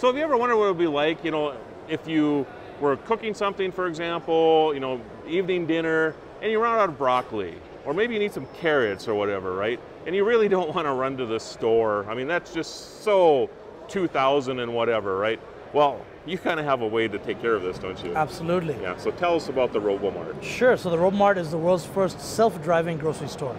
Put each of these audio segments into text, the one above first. So have you ever wondered what it would be like, you know, if you were cooking something, for example, you know, evening dinner, and you run out of broccoli, or maybe you need some carrots or whatever, right? And you really don't want to run to the store. I mean, that's just so 2000 and whatever, right? Well, you kind of have a way to take care of this, don't you? Absolutely. Yeah, so tell us about the RoboMart. Sure, so the RoboMart is the world's first self-driving grocery store.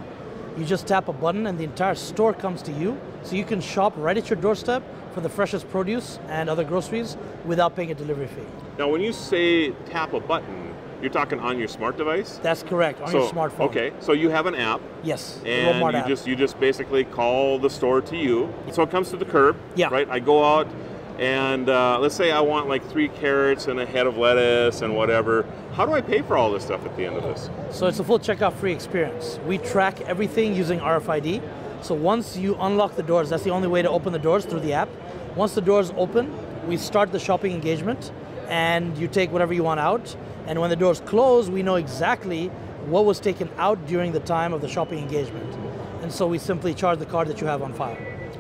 You just tap a button and the entire store comes to you, so you can shop right at your doorstep for the freshest produce and other groceries without paying a delivery fee. Now, when you say tap a button, you're talking on your smart device? That's correct, on your smartphone. Okay, so you have an app. Yes, and the RoboMart app. You just basically call the store to you. So it comes to the curb, yeah. Right? I go out and let's say I want like 3 carrots and a head of lettuce and whatever. How do I pay for all this stuff at the end of this? So it's a full checkout free experience. We track everything using RFID. So once you unlock the doors, that's the only way to open the doors, through the app. Once the doors open, we start the shopping engagement and you take whatever you want out. And when the doors close, we know exactly what was taken out during the time of the shopping engagement. And so we simply charge the card that you have on file.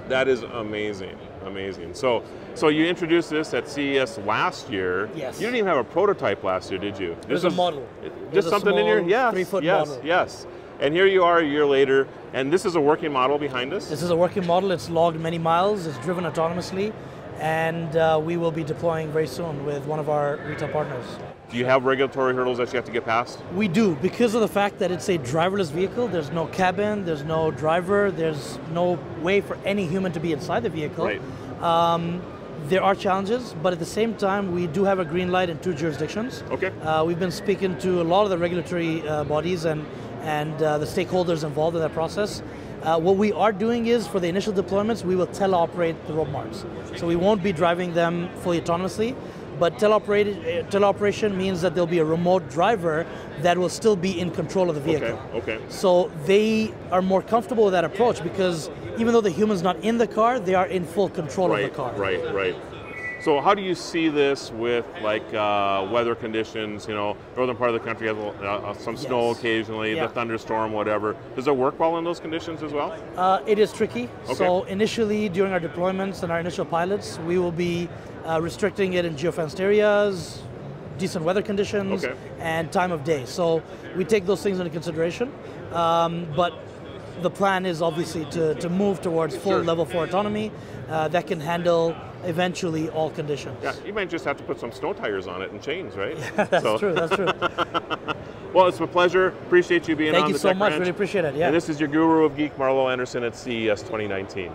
That is amazing. Amazing. So you introduced this at CES last year. Yes. You didn't even have a prototype last year, did you? There's a model. Just something in here? Yes. 3-foot model. Yes. And here you are a year later, and this is a working model behind us? This is a working model. It's logged many miles. It's driven autonomously, and we will be deploying very soon with one of our retail partners. Do you have regulatory hurdles that you have to get past? We do, because of the fact that it's a driverless vehicle. There's no cabin, there's no driver, there's no way for any human to be inside the vehicle. Right. There are challenges, but at the same time, we do have a green light in 2 jurisdictions. Okay. We've been speaking to a lot of the regulatory bodies and the stakeholders involved in that process. What we are doing is, for the initial deployments, we will teleoperate the RoboMarts. So we won't be driving them fully autonomously, but teleoperation means that there'll be a remote driver that will still be in control of the vehicle. Okay. So they are more comfortable with that approach because even though the human's not in the car, they are in full control of the car. Right. So how do you see this with like weather conditions? You know, northern part of the country has some snow occasionally, the thunderstorm, whatever. Does it work well in those conditions as well? It is tricky. Okay. So initially during our deployments and our initial pilots, we will be restricting it in geofenced areas, decent weather conditions, and time of day. So we take those things into consideration, but the plan is obviously to move towards full level 4 autonomy that can handle eventually all conditions. Yeah, you might just have to put some snow tires on it and chains, right? Yeah, that's true. Well, it's a pleasure. Appreciate you being on the Tech Ranch. Thank you so much, really appreciate it. Yeah. And this is your guru of geek, Marlo Anderson at CES 2019.